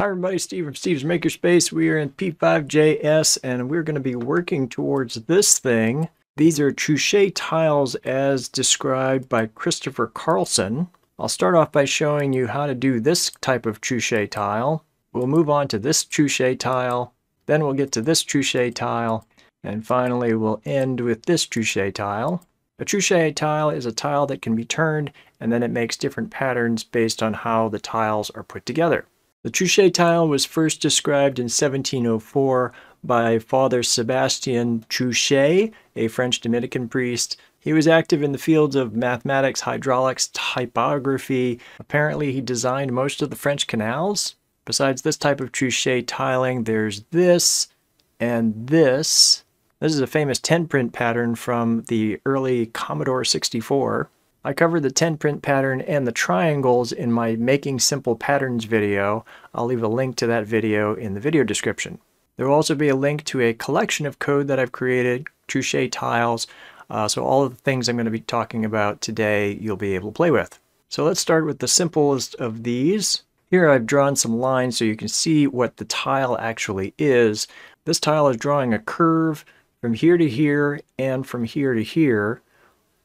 Hi everybody, Steve from Steve's Makerspace. We are in p5.js and we're going to be working towards this thing. These are Truchet tiles as described by Christopher Carlson. I'll start off by showing you how to do this type of Truchet tile. We'll move on to this Truchet tile, then we'll get to this Truchet tile, and finally we'll end with this Truchet tile. A Truchet tile is a tile that can be turned and then it makes different patterns based on how the tiles are put together. The Truchet tile was first described in 1704 by Father Sebastian Truchet, a French Dominican priest. He was active in the fields of mathematics, hydraulics, typography. Apparently he designed most of the French canals. Besides this type of Truchet tiling, there's this and this. This is a famous 10PRINT pattern from the early Commodore 64. I covered the 10PRINT pattern and the triangles in my Making Simple Patterns video. I'll leave a link to that video in the video description. There will also be a link to a collection of code that I've created, Truchet tiles, so all of the things I'm going to be talking about today you'll be able to play with. So let's start with the simplest of these. Here I've drawn some lines so you can see what the tile actually is. This tile is drawing a curve from here to here and from here to here.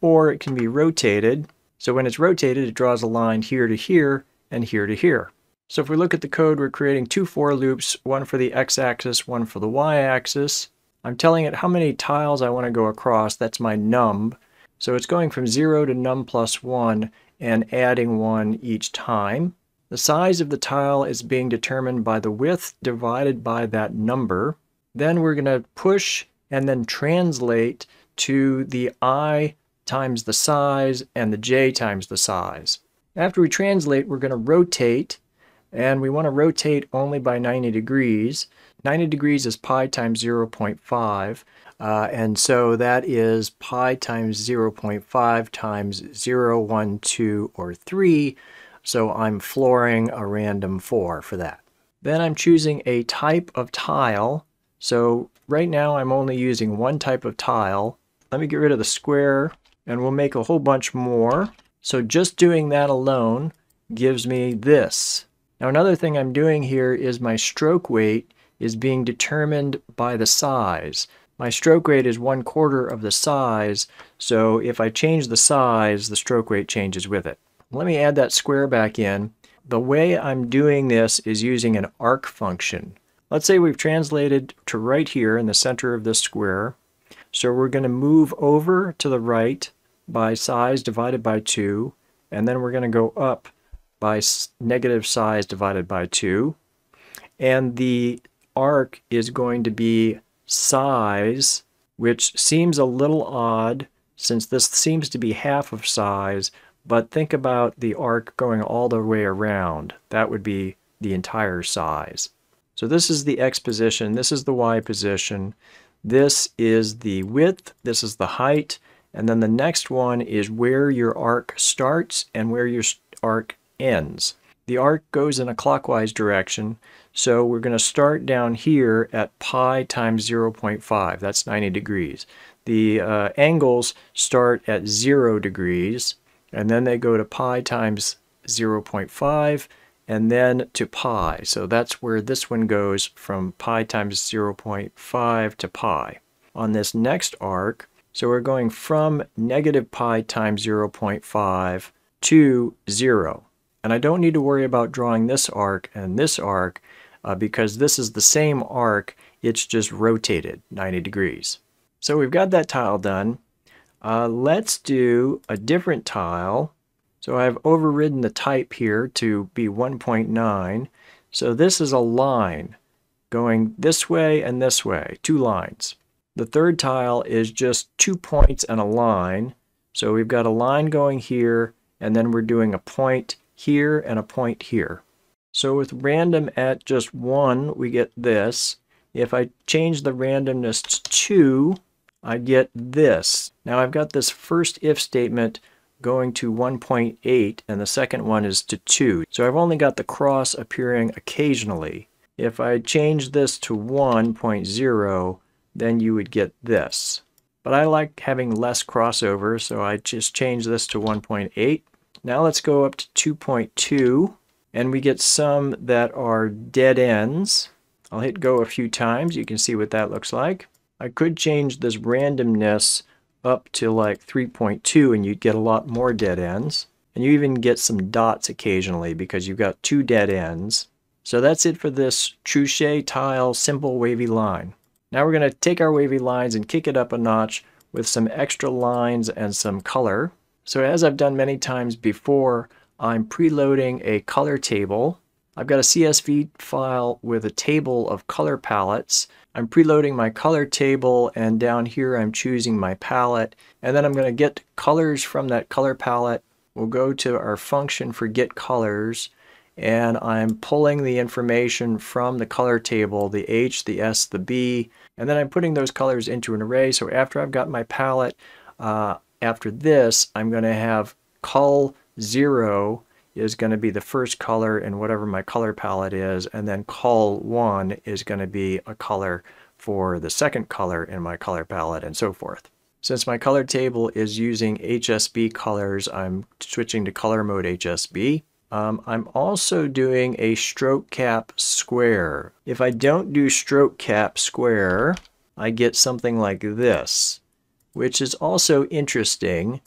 Or it can be rotated. So when it's rotated, it draws a line here to here and here to here. So if we look at the code, we're creating two for loops, one for the x-axis, one for the y-axis. I'm telling it how many tiles I want to go across. That's my num. So it's going from 0 to num plus 1 and adding 1 each time. The size of the tile is being determined by the width divided by that number. Then we're going to push and then translate to the I times the size and the j times the size. After we translate, we're going to rotate, and we want to rotate only by 90 degrees. 90 degrees is pi times 0.5, and so that is pi times 0.5 times 0, 1, 2, or 3, so I'm flooring a random 4 for that. Then I'm choosing a type of tile, so right now I'm only using one type of tile. Let me get rid of the square, and we'll make a whole bunch more. So just doing that alone gives me this. Now another thing I'm doing here is my stroke weight is being determined by the size. My stroke weight is 1/4 of the size, so if I change the size, the stroke weight changes with it. Let me add that square back in. The way I'm doing this is using an arc function. Let's say we've translated to right here in the center of this square. So we're going to move over to the right by size divided by 2, and then we're going to go up by negative size divided by 2. And the arc is going to be size, which seems a little odd since this seems to be half of size, but think about the arc going all the way around. That would be the entire size. So this is the x position, this is the y position. This is the width, this is the height, and then the next one is where your arc starts and where your arc ends. The arc goes in a clockwise direction, so we're going to start down here at pi times 0.5, that's 90 degrees. The angles start at 0 degrees, and then they go to pi times 0.5, and then to pi. So that's where this one goes from pi times 0.5 to pi. On this next arc, so we're going from negative pi times 0.5 to 0. And I don't need to worry about drawing this arc and this arc because this is the same arc, it's just rotated 90 degrees. So we've got that tile done. Let's do a different tile. So I've overridden the type here to be 1.9. So this is a line going this way and this way, two lines. The third tile is just 2 points and a line. So we've got a line going here, and then we're doing a point here and a point here. So with random at just 1, we get this. If I change the randomness to 2, I get this. Now I've got this first if statement going to 1.8, and the second one is to 2. So I've only got the cross appearing occasionally. If I change this to 1.0, then you would get this. But I like having less crossover, so I just change this to 1.8. Now let's go up to 2.2, and we get some that are dead ends. I'll hit go a few times. You can see what that looks like. I could change this randomness up to like 3.2 and you'd get a lot more dead ends. And you even get some dots occasionally because you've got two dead ends. So that's it for this Truchet tile simple wavy line. Now we're going to take our wavy lines and kick it up a notch with some extra lines and some color. So as I've done many times before, I'm preloading a color table. I've got a CSV file with a table of color palettes. I'm preloading my color table, and down here I'm choosing my palette, and then I'm going to get colors from that color palette. We'll go to our function for get colors, and I'm pulling the information from the color table, the H, the S, the B, and then I'm putting those colors into an array. So after I've got my palette, after this I'm going to have col 0 is going to be the first color and whatever my color palette is, and then col 1 is going to be a color for the second color in my color palette, and so forth. Since my color table is using HSB colors, I'm switching to color mode HSB. I'm also doing a stroke cap square. If I don't do stroke cap square, I get something like this, which is also interesting,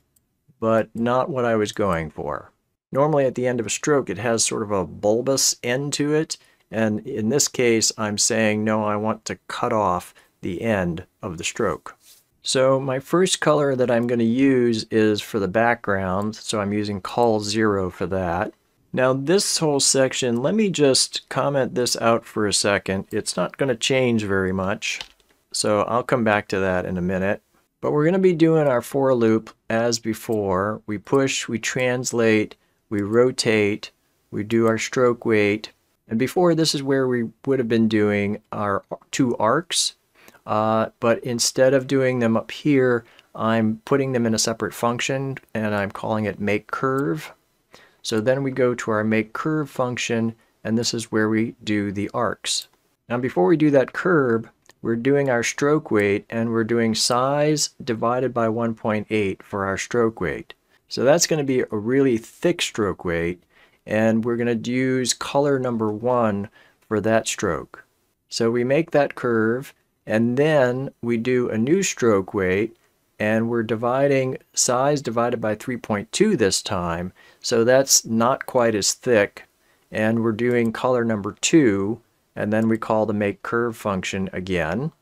but not what I was going for. Normally at the end of a stroke it has sort of a bulbous end to it, and in this case I'm saying no, I want to cut off the end of the stroke. So my first color that I'm going to use is for the background, so I'm using col 0 for that. Now this whole section, let me just comment this out for a second. It's not going to change very much, so I'll come back to that in a minute. But we're going to be doing our for loop as before. We push, we translate, we rotate, we do our stroke weight, and before this is where we would have been doing our two arcs, but instead of doing them up here, I'm putting them in a separate function and I'm calling it make curve. So then we go to our make curve function, and this is where we do the arcs. Now before we do that curve, we're doing our stroke weight, and we're doing size divided by 1.8 for our stroke weight. So that's going to be a really thick stroke weight, and we're going to use color number 1 for that stroke. So we make that curve, and then we do a new stroke weight, and we're dividing size divided by 3.2 this time, so that's not quite as thick, and we're doing color number 2, and then we call the make curve function again.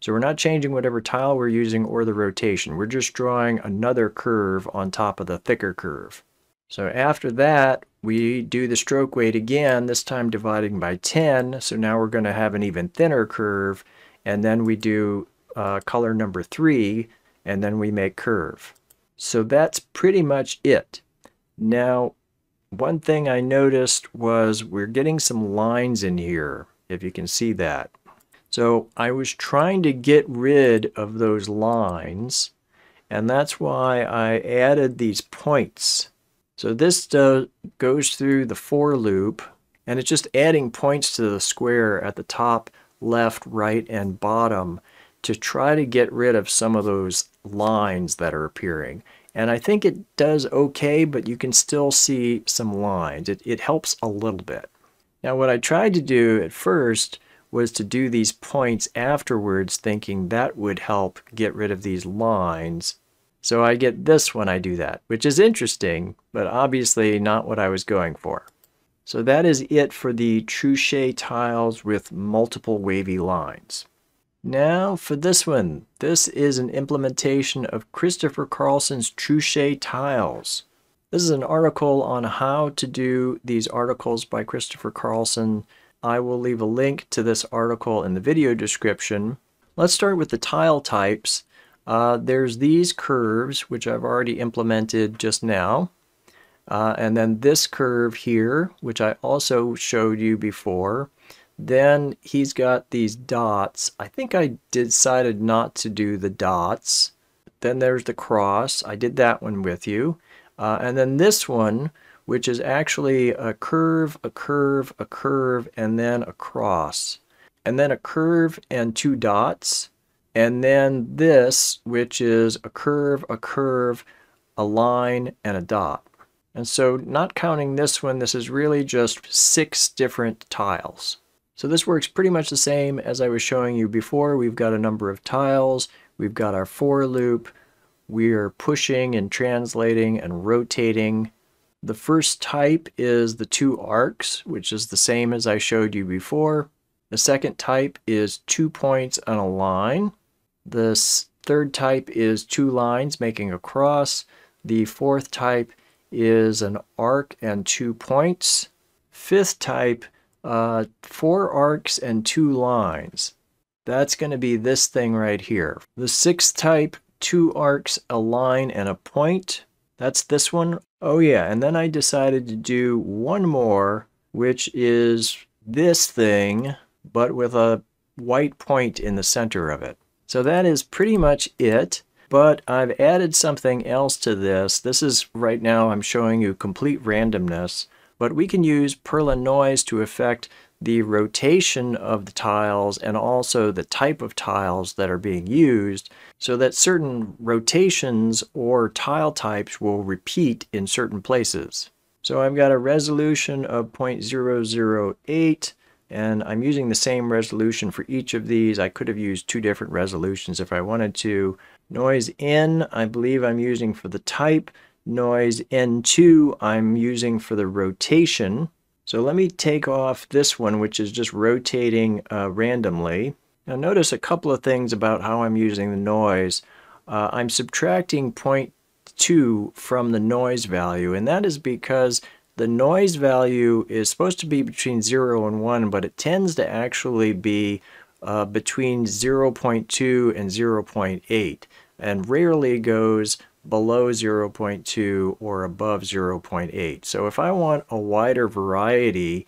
So we're not changing whatever tile we're using or the rotation. We're just drawing another curve on top of the thicker curve. So after that, we do the stroke weight again, this time dividing by 10. So now we're going to have an even thinner curve. And then we do color number 3, and then we make curve. So that's pretty much it. Now, one thing I noticed was we're getting some lines in here, if you can see that. So I was trying to get rid of those lines, and that's why I added these points. So this goes through the for loop, and it's just adding points to the square at the top, left, right, and bottom to try to get rid of some of those lines that are appearing. And I think it does okay, but you can still see some lines. It helps a little bit. Now what I tried to do at first was to do these points afterwards, thinking that would help get rid of these lines. So I get this when I do that, which is interesting, but obviously not what I was going for. So that is it for the Truchet tiles with multiple wavy lines. Now for this one. This is an implementation of Christopher Carlson's Truchet tiles. This is an article on how to do these articles by Christopher Carlson. I will leave a link to this article in the video description. Let's start with the tile types. There's these curves, which I've already implemented just now. And then this curve here, which I also showed you before. Then he's got these dots. I think I decided not to do the dots. Then there's the cross. I did that one with you. And then this one, which is actually a curve, a curve, a curve, and then a cross. And then a curve and two dots. And then this, which is a curve, a line, and a dot. And so not counting this one, this is really just 6 different tiles. So this works pretty much the same as I was showing you before. We've got a number of tiles, we've got our for loop, we're pushing and translating and rotating. The first type is the 2 arcs, which is the same as I showed you before. The second type is 2 points on a line. This third type is 2 lines making a cross. The fourth type is an arc and 2 points. Fifth type, 4 arcs and 2 lines. That's going to be this thing right here. The sixth type, 2 arcs, a line, and a point. That's this one. Oh yeah, and then I decided to do one more, which is this thing, but with a white point in the center of it. So that is pretty much it, but I've added something else to this. This is, right now I'm showing you complete randomness, but we can use Perlin noise to affect the rotation of the tiles and also the type of tiles that are being used, so that certain rotations or tile types will repeat in certain places. So I've got a resolution of 0.008, and I'm using the same resolution for each of these. I could have used 2 different resolutions if I wanted to. Noise N, I believe I'm using for the type. Noise N2, I'm using for the rotation. So let me take off this one, which is just rotating randomly. Now notice a couple of things about how I'm using the noise. I'm subtracting 0.2 from the noise value, and that is because the noise value is supposed to be between 0 and 1, but it tends to actually be between 0.2 and 0.8, and rarely goes below 0.2 or above 0.8. So if I want a wider variety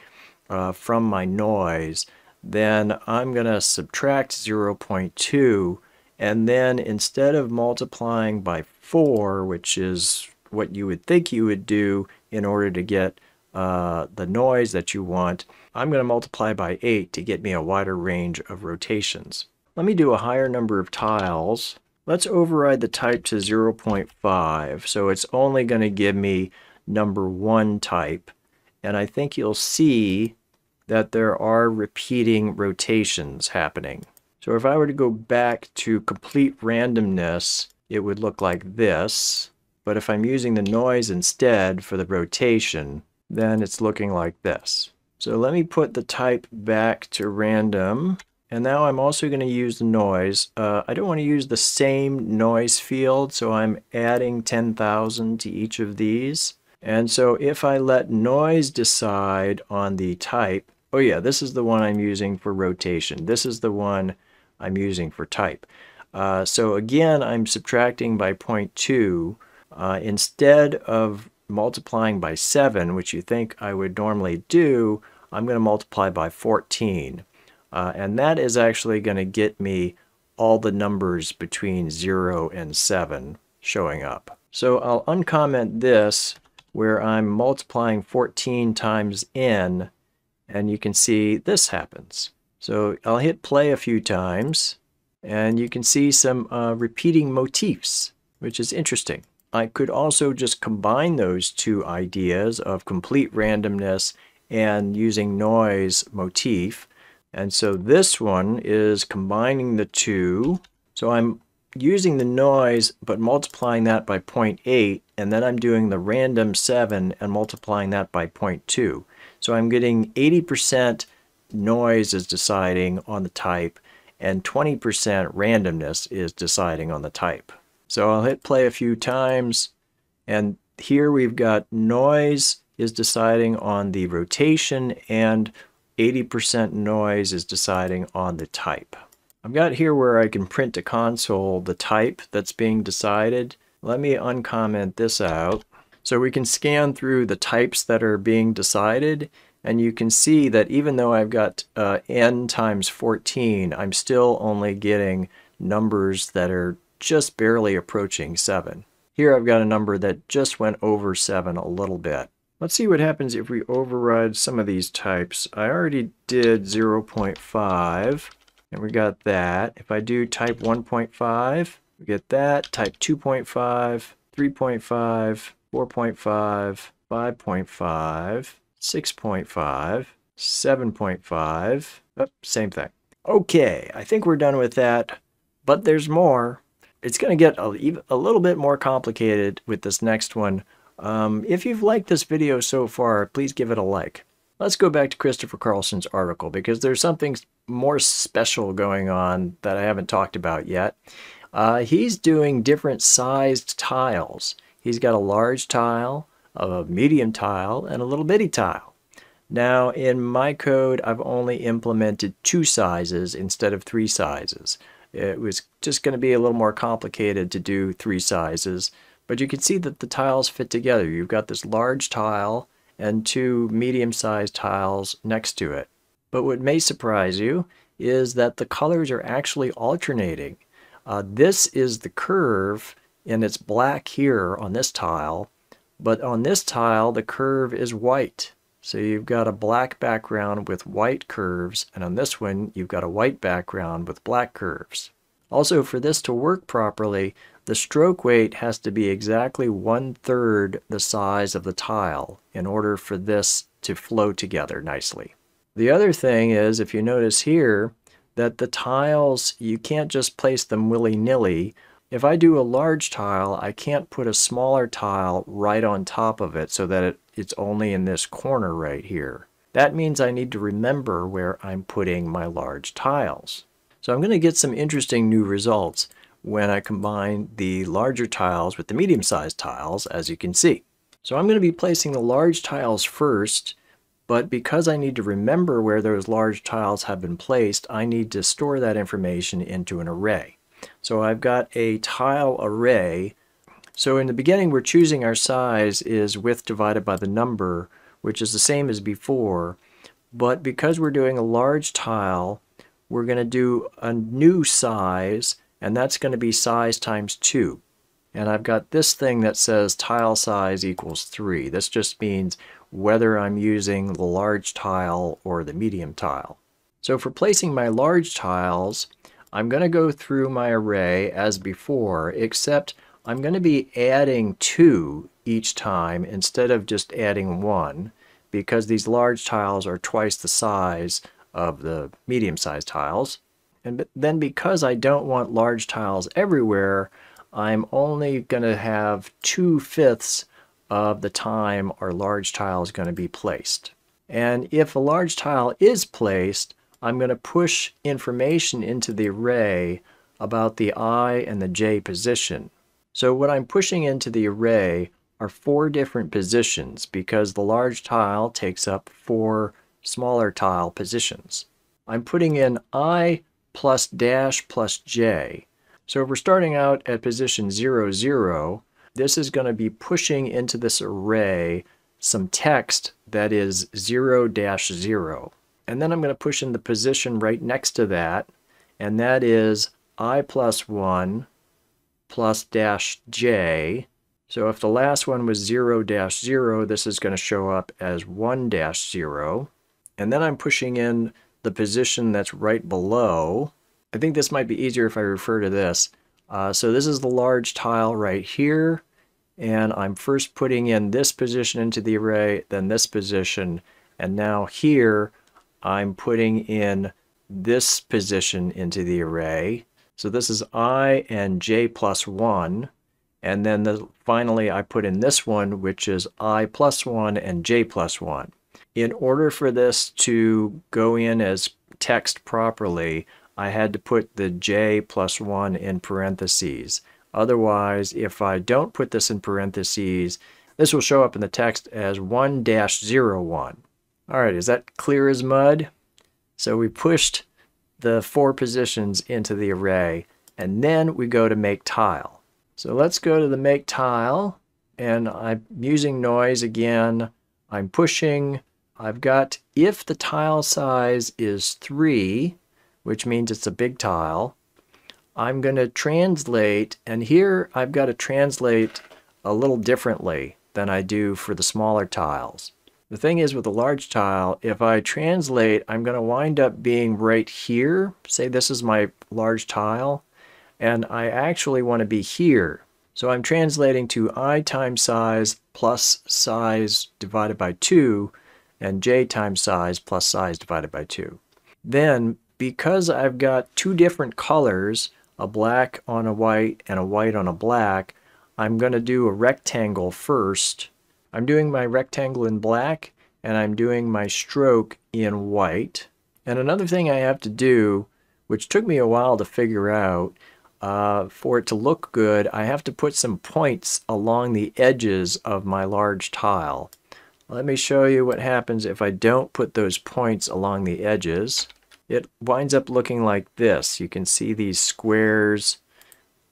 from my noise, then I'm going to subtract 0.2, and then instead of multiplying by 4, which is what you would think you would do in order to get the noise that you want, I'm going to multiply by 8 to get me a wider range of rotations. Let me do a higher number of tiles. Let's override the type to 0.5, so it's only going to give me number 1 type, and I think you'll see that there are repeating rotations happening. So if I were to go back to complete randomness, it would look like this, but if I'm using the noise instead for the rotation, then it's looking like this. So let me put the type back to random. And now I'm also going to use the noise. I don't want to use the same noise field, so I'm adding 10,000 to each of these. And so if I let noise decide on the type, oh yeah, this is the one I'm using for rotation. This is the one I'm using for type. So again, I'm subtracting by 0.2. Instead of multiplying by 7, which you think I would normally do, I'm going to multiply by 14. And that is actually going to get me all the numbers between 0 and 7 showing up. So I'll uncomment this where I'm multiplying 14 times n, and you can see this happens. So I'll hit play a few times, and you can see some repeating motifs, which is interesting. I could also just combine those 2 ideas of complete randomness and using noise motif. And so this one is combining the 2. So I'm using the noise but multiplying that by 0.8, and then I'm doing the random 7 and multiplying that by 0.2. So I'm getting 80% noise is deciding on the type, and 20% randomness is deciding on the type. So I'll hit play a few times, and here we've got noise is deciding on the rotation and 80% noise is deciding on the type. I've got here where I can print to console the type that's being decided. Let me uncomment this out. So we can scan through the types that are being decided, and you can see that even though I've got n times 14, I'm still only getting numbers that are just barely approaching 7. Here I've got a number that just went over 7 a little bit. Let's see what happens if we override some of these types. I already did 0.5, and we got that. If I do type 1.5, we get that. Type 2.5, 3.5, 4.5, 5.5, 6.5, 7.5. Oh, same thing. Okay, I think we're done with that, but there's more. It's going to get a little bit more complicated with this next one. If you've liked this video so far, please give it a like. Let's go back to Christopher Carlson's article, because there's something more special going on that I haven't talked about yet. He's doing different sized tiles. He's got a large tile, a medium tile, and a little bitty tile. Now, in my code, I've only implemented 2 sizes instead of 3 sizes. It was just going to be a little more complicated to do 3 sizes, but you can see that the tiles fit together. You've got this large tile and 2 medium-sized tiles next to it. But what may surprise you is that the colors are actually alternating. This is the curve, and it's black here on this tile, but on this tile the curve is white. So you've got a black background with white curves, and on this one you've got a white background with black curves. Also, for this to work properly, the stroke weight has to be exactly 1/3 the size of the tile in order for this to flow together nicely. The other thing is, if you notice here, that the tiles, you can't just place them willy-nilly. If I do a large tile, I can't put a smaller tile right on top of it so that it's only in this corner right here. That means I need to remember where I'm putting my large tiles. So I'm going to get some interesting new results when I combine the larger tiles with the medium-sized tiles, as you can see. So I'm going to be placing the large tiles first, but because I need to remember where those large tiles have been placed, I need to store that information into an array. So I've got a tile array. So in the beginning, we're choosing our size is width divided by the number, which is the same as before, but because we're doing a large tile, we're going to do a new size, and that's going to be size times 2. And I've got this thing that says tile size equals 3. This just means whether I'm using the large tile or the medium tile. So for placing my large tiles, I'm going to go through my array as before, except I'm going to be adding 2 each time instead of just adding 1, because these large tiles are twice the size of the medium-sized tiles. And then because I don't want large tiles everywhere, I'm only going to have 2/5 of the time our large tile is going to be placed. And if a large tile is placed, I'm going to push information into the array about the I and the j position. So what I'm pushing into the array are 4 different positions, because the large tile takes up 4 smaller tile positions. I'm putting in I plus dash plus j. So if we're starting out at position 0, 0, this is going to be pushing into this array some text that is 0, 0. And then I'm going to push in the position right next to that, and that is I plus 1 plus dash j. So if the last one was 0, 0, this is going to show up as 1, 0. And then I'm pushing in the position that's right below. I think this might be easier if I refer to this. So this is the large tile right here, and I'm first putting in this position into the array, then this position, and now here I'm putting in this position into the array. So this is I and j plus 1, and then finally I put in this one, which is I plus 1 and j plus 1. In order for this to go in as text properly, I had to put the j plus 1 in parentheses. Otherwise, if I don't put this in parentheses, this will show up in the text as 1-0, 1. All right, is that clear as mud? So we pushed the 4 positions into the array, and then we go to make tile. So let's go to the make tile, and I'm using noise again. I'm pushing. I've got if the tile size is 3, which means it's a big tile, I'm going to translate, and here I've got to translate a little differently than I do for the smaller tiles. The thing is, with a large tile, if I translate, I'm going to wind up being right here. Say this is my large tile, and I actually want to be here. So I'm translating to I times size plus size divided by 2 and j times size plus size divided by 2. Then, because I've got two different colors, a black on a white and a white on a black, I'm going to do a rectangle first. I'm doing my rectangle in black and I'm doing my stroke in white. And another thing I have to do, which took me a while to figure out, for it to look good, I have to put some points along the edges of my large tile. Let me show you what happens if I don't put those points along the edges. It winds up looking like this. You can see these squares.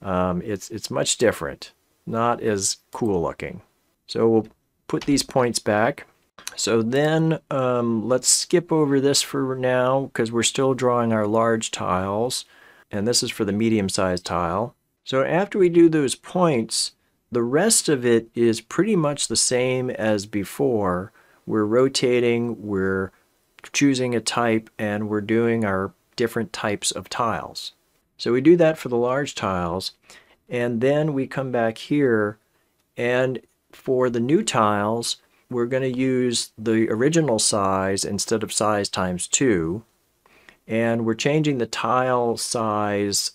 It's much different. Not as cool looking. So we'll put these points back. So then let's skip over this for now because we're still drawing our large tiles. And this is for the medium-sized tile. So after we do those points, the rest of it is pretty much the same as before. We're rotating, we're choosing a type, and we're doing our different types of tiles. So we do that for the large tiles, and then we come back here, and for the new tiles, we're going to use the original size instead of size times 2. And we're changing the tile size.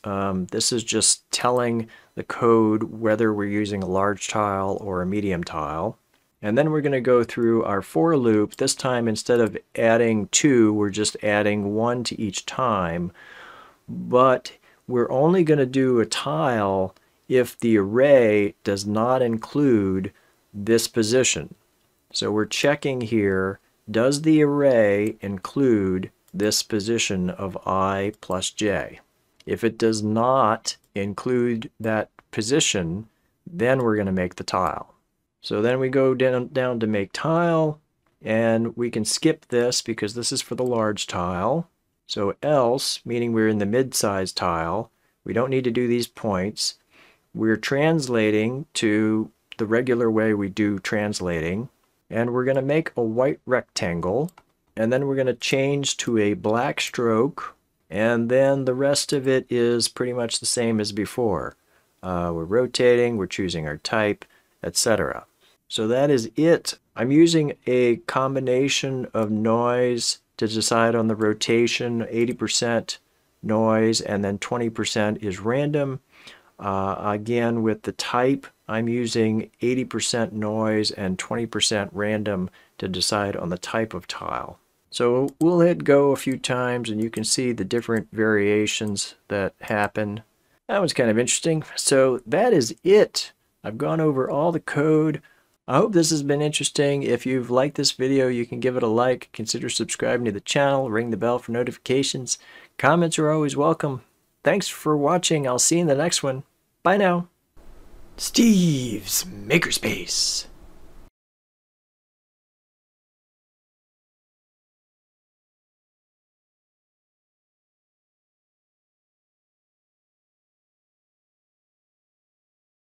This is just telling the code whether we're using a large tile or a medium tile. And then we're going to go through our for loop. This time, instead of adding 2, we're just adding 1 to each time. But we're only going to do a tile if the array does not include this position. So we're checking here, does the array include this position of I plus j? If it does not include that position, then we're going to make the tile. So then we go down to make tile, and we can skip this because this is for the large tile. So else, meaning we're in the mid-sized tile, we don't need to do these points. We're translating to the regular way we do translating, and we're going to make a white rectangle, and then we're going to change to a black stroke, and then the rest of it is pretty much the same as before. We're rotating, we're choosing our type, etc. So that is it. I'm using a combination of noise to decide on the rotation. 80% noise and then 20% is random. Again, with the type, I'm using 80% noise and 20% random to decide on the type of tile. So we'll hit go a few times and you can see the different variations that happen. That was kind of interesting. So that is it. I've gone over all the code. I hope this has been interesting. If you've liked this video, you can give it a like, consider subscribing to the channel, ring the bell for notifications. Comments are always welcome. Thanks for watching. I'll see you in the next one. Bye now. Steve's Makerspace.